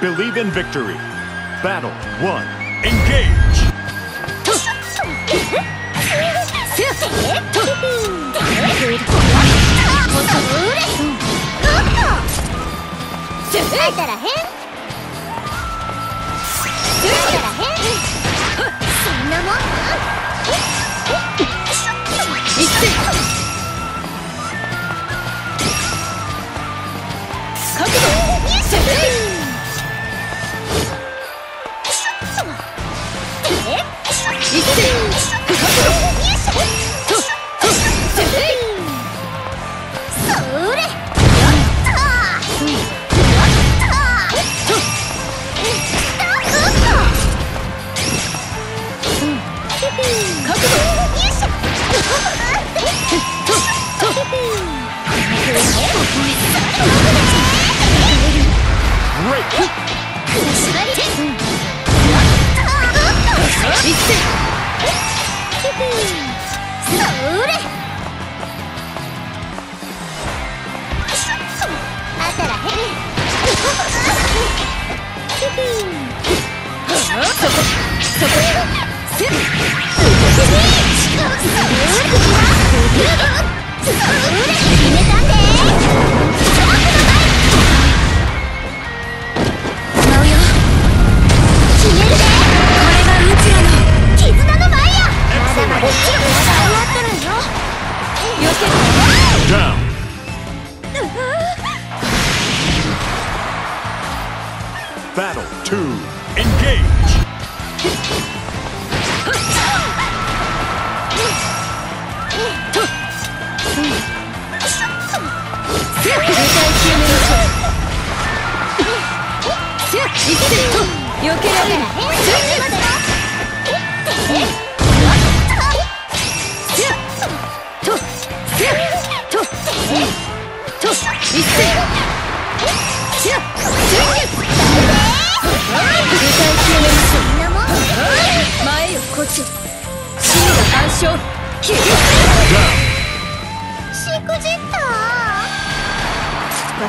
Believe in victory. Battle 1. Engage. Battle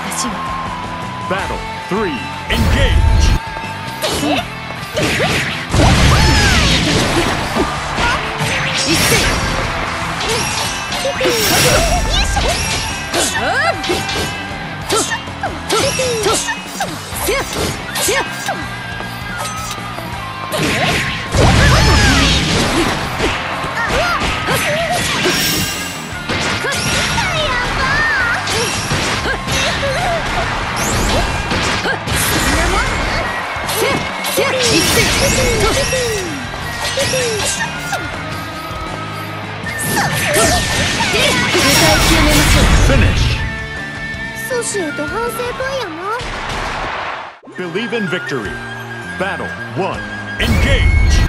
2. Engage! Battle 3. Engage! Finish. Believe in victory. Battle 1. Engage.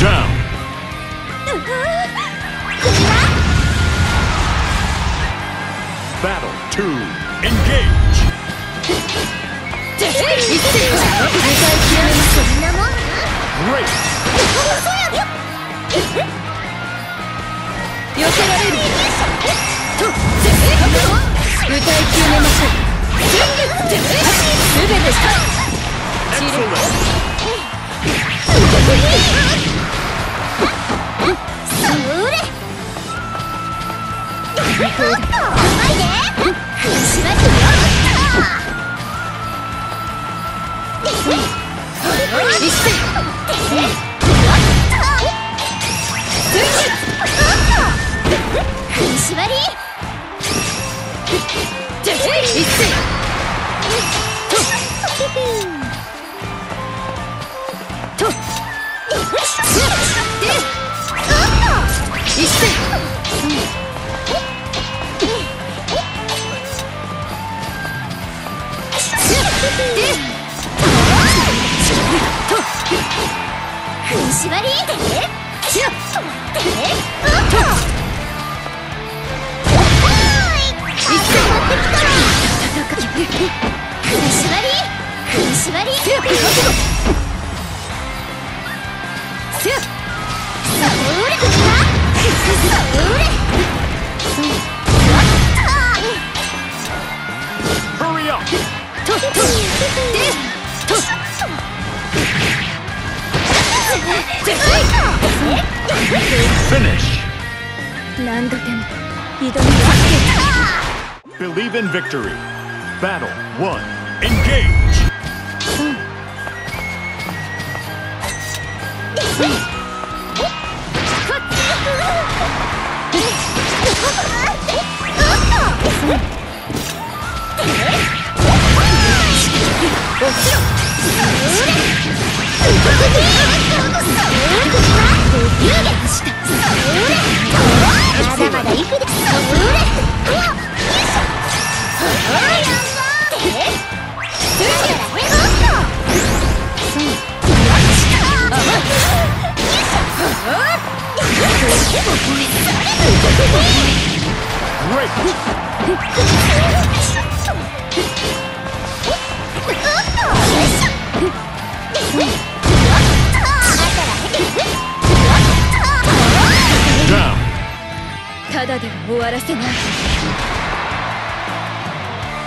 Down. Battle 2. Engage! Great! Believe in victory. Battle 1. Engage!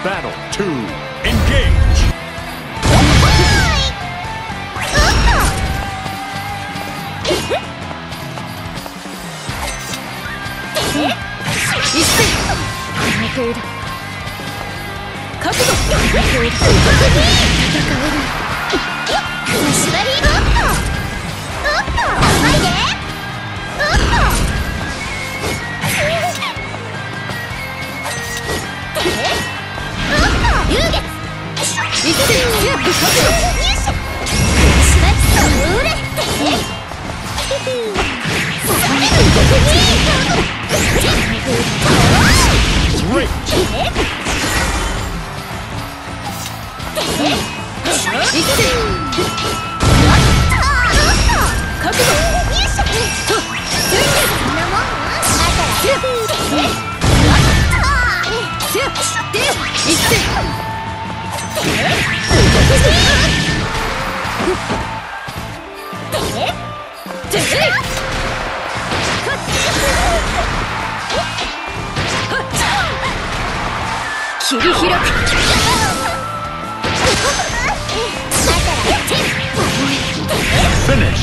Battle 2. Engage! Finish!